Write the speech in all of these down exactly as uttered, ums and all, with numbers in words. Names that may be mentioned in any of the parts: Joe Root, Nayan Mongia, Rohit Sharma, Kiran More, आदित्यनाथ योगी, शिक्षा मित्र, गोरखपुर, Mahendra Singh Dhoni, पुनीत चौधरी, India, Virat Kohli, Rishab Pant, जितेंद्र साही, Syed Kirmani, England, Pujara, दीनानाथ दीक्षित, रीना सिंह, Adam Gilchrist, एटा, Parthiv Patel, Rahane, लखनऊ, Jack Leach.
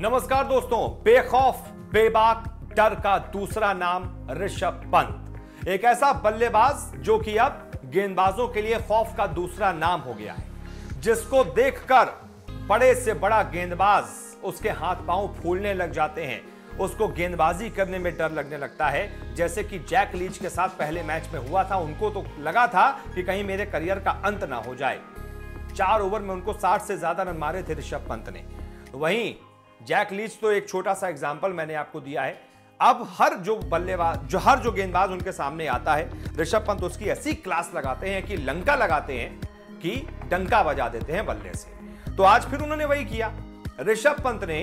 नमस्कार दोस्तों, बेखौफ बेबाक डर का दूसरा नाम ऋषभ पंत, एक ऐसा बल्लेबाज जो कि अब गेंदबाजों के लिए खौफ का दूसरा नाम हो गया है, जिसको देखकर बड़े से बड़ा गेंदबाज उसके हाथ पांव फूलने लग जाते हैं, उसको गेंदबाजी करने में डर लगने लगता है। जैसे कि जैक लीच के साथ पहले मैच में हुआ था, उनको तो लगा था कि कहीं मेरे करियर का अंत ना हो जाए। चार ओवर में उनको साठ से ज्यादा रन मारे थे ऋषभ पंत ने। वहीं जैक लीच तो एक छोटा सा एग्जाम्पल मैंने आपको दिया है। अब हर जो बल्लेबाज जो हर जो गेंदबाज उनके सामने आता है, ऋषभ पंत उसकी ऐसी क्लास लगाते हैं कि लंका लगाते हैं कि डंका बजा देते हैं बल्ले से। तो आज फिर उन्होंने वही किया। ऋषभ पंत ने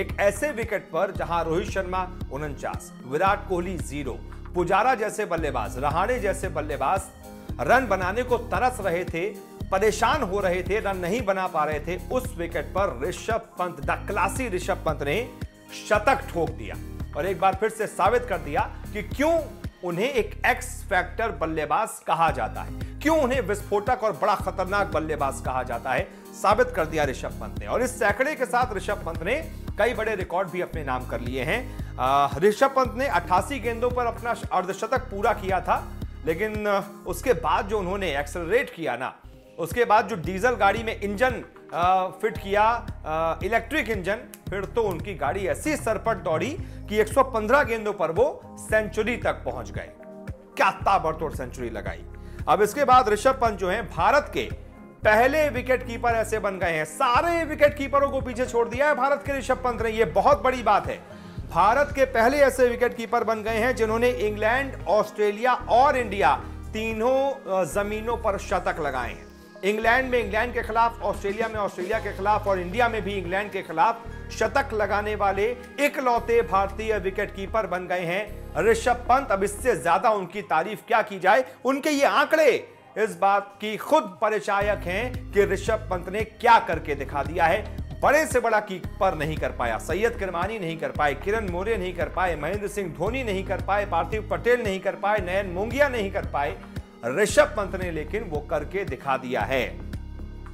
एक ऐसे विकेट पर जहां रोहित शर्मा उनचास, विराट कोहली जीरो, पुजारा जैसे बल्लेबाज, रहाणे जैसे बल्लेबाज रन बनाने को तरस रहे थे, परेशान हो रहे थे, रन नहीं बना पा रहे थे, उस विकेट पर ऋषभ पंत, द क्लासी ऋषभ पंत ने शतक ठोक दिया और एक बार फिर से साबित कर दिया कि क्यों उन्हें एक एक्स फैक्टर बल्लेबाज कहा जाता है, क्यों उन्हें विस्फोटक और बड़ा खतरनाक बल्लेबाज कहा जाता है। साबित कर दिया ऋषभ पंत ने। और इस सैकड़े के साथ ऋषभ पंत ने कई बड़े रिकॉर्ड भी अपने नाम कर लिए हैं। ऋषभ पंत ने अट्ठासी गेंदों पर अपना अर्धशतक पूरा किया था, लेकिन उसके बाद जो उन्होंने एक्सेलरेट किया ना, उसके बाद जो डीजल गाड़ी में इंजन फिट किया, इलेक्ट्रिक इंजन, फिर तो उनकी गाड़ी ऐसी सरपट दौड़ी कि एक सौ पंद्रह गेंदों पर वो सेंचुरी तक पहुंच गए। क्या ताबड़तोड़ सेंचुरी लगाई। अब इसके बाद ऋषभ पंत जो हैं भारत के पहले विकेटकीपर ऐसे बन गए हैं, सारे विकेटकीपरों को पीछे छोड़ दिया है भारत के ऋषभ पंत ने। यह बहुत बड़ी बात है। भारत के पहले ऐसे विकेटकीपर बन गए हैं जिन्होंने इंग्लैंड, ऑस्ट्रेलिया और इंडिया तीनों जमीनों पर शतक लगाए हैं। इंग्लैंड में इंग्लैंड के खिलाफ, ऑस्ट्रेलिया में ऑस्ट्रेलिया के खिलाफ और इंडिया में भी इंग्लैंड के खिलाफ शतक लगाने वाले इकलौते भारतीय विकेटकीपर बन गए हैं ऋषभ पंत। अब इससे ज्यादा उनकी तारीफ क्या की जाए। उनके ये आंकड़े इस बात की खुद परिचायक हैं कि ऋषभ पंत ने क्या करके दिखा दिया है। बड़े से बड़ा कीपर नहीं कर पाया, सैयद किरमानी नहीं कर पाए, किरण मोरे नहीं कर पाए, महेंद्र सिंह धोनी नहीं कर पाए, पार्थिव पटेल नहीं कर पाए, नयन मोंगिया नहीं कर पाए, ऋषभ पंत ने लेकिन वो करके दिखा दिया है।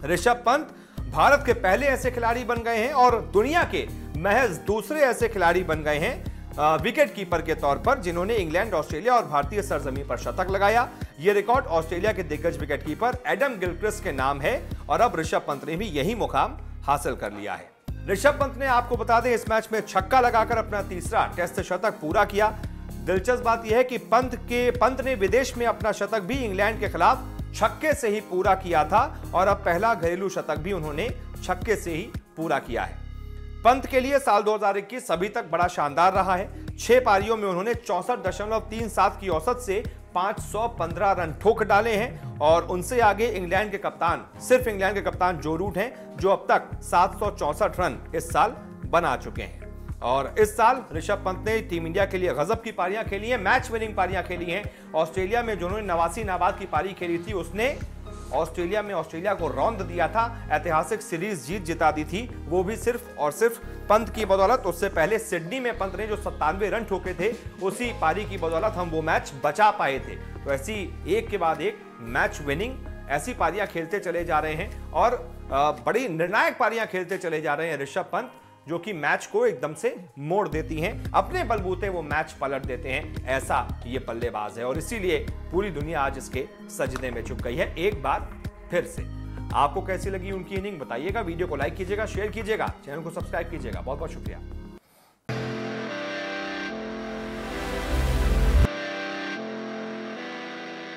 ऋषभ पंत भारत के पहले ऐसे खिलाड़ी बन गए हैं और दुनिया के महज दूसरे ऐसे खिलाड़ी बन गए हैं विकेटकीपर के तौर पर जिन्होंने इंग्लैंड, ऑस्ट्रेलिया और भारतीय सरजमीं पर शतक लगाया। ये रिकॉर्ड ऑस्ट्रेलिया के दिग्गज विकेटकीपर एडम गिलक्रिस्ट के नाम है और अब ऋषभ पंत ने भी यही मुकाम हासिल कर लिया है। ऋषभ पंत ने, आपको बता दें, इस मैच में छक्का लगाकर अपना तीसरा टेस्ट शतक पूरा किया। दिलचस्प बात यह है कि पंत के पंत ने विदेश में अपना शतक भी इंग्लैंड के खिलाफ छक्के से ही पूरा किया था और अब पहला घरेलू शतक भी उन्होंने छक्के से ही पूरा किया है। पंत के लिए साल दो हज़ार इक्कीस सभी तक बड़ा शानदार रहा है। छह पारियों में उन्होंने चौसठ दशमलव तीन सात की औसत से पाँच सौ पंद्रह रन ठोक डाले हैं और उनसे आगे इंग्लैंड के कप्तान सिर्फ इंग्लैंड के कप्तान जो रूट हैं, जो अब तक सात सौ चौसठ रन इस साल बना चुके हैं। और इस साल ऋषभ पंत ने टीम इंडिया के लिए गजब की पारियां खेली हैं, मैच विनिंग पारियां खेली हैं। ऑस्ट्रेलिया में जो उन्होंने नवासी नाबाद की पारी खेली थी, उसने ऑस्ट्रेलिया में ऑस्ट्रेलिया को रौंद दिया था, ऐतिहासिक सीरीज जीत जिता दी थी, वो भी सिर्फ और सिर्फ पंत की बदौलत। उससे पहले सिडनी में पंत ने जो सत्तानवे रन ठोके थे, उसी पारी की बदौलत हम वो मैच बचा पाए थे। तो ऐसी एक के बाद एक मैच विनिंग ऐसी पारियां खेलते चले जा रहे हैं और बड़ी निर्णायक पारियां खेलते चले जा रहे हैं ऋषभ पंत, जो कि मैच को एकदम से मोड़ देती हैं। अपने बलबूते वो मैच पलट देते हैं। ऐसा ये बल्लेबाज है और इसीलिए पूरी दुनिया आज इसके सजदे में झुक गई है एक बार फिर से। आपको कैसी लगी उनकी इनिंग बताइएगा। वीडियो को लाइक कीजिएगा, शेयर कीजिएगा, चैनल को सब्सक्राइब कीजिएगा। बहुत बहुत शुक्रिया।